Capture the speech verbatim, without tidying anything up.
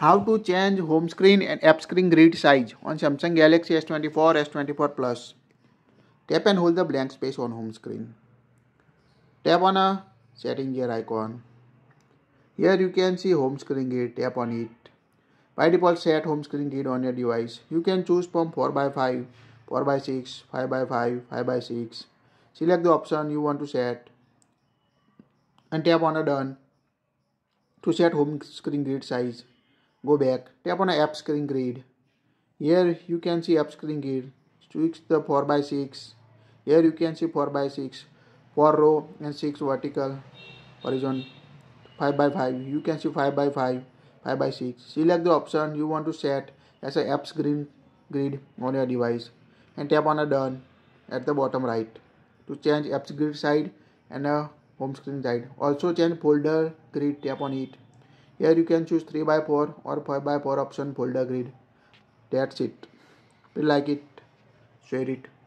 How to change home screen and app screen grid size on Samsung Galaxy S twenty-four, S twenty-four Plus. Tap and hold the blank space on home screen. Tap on a setting gear icon. Here you can see home screen grid. Tap on it. By default, set home screen grid on your device. You can choose from four by five, four by six, five by five, five by six. Select the option you want to set and tap on a done to set home screen grid size. Go back, tap on app screen grid. Here you can see app screen grid. Choose the four by six. Here you can see four by six, four row and six vertical horizon. five by five, you can see five by five, five by six. Select the option you want to set as an app screen grid on your device and tap on a done at the bottom right to change app grid side and a home screen side. Also change folder grid, tap on it. Here you can choose three by four or five by four option folder grid. That's it. If you like it, share it.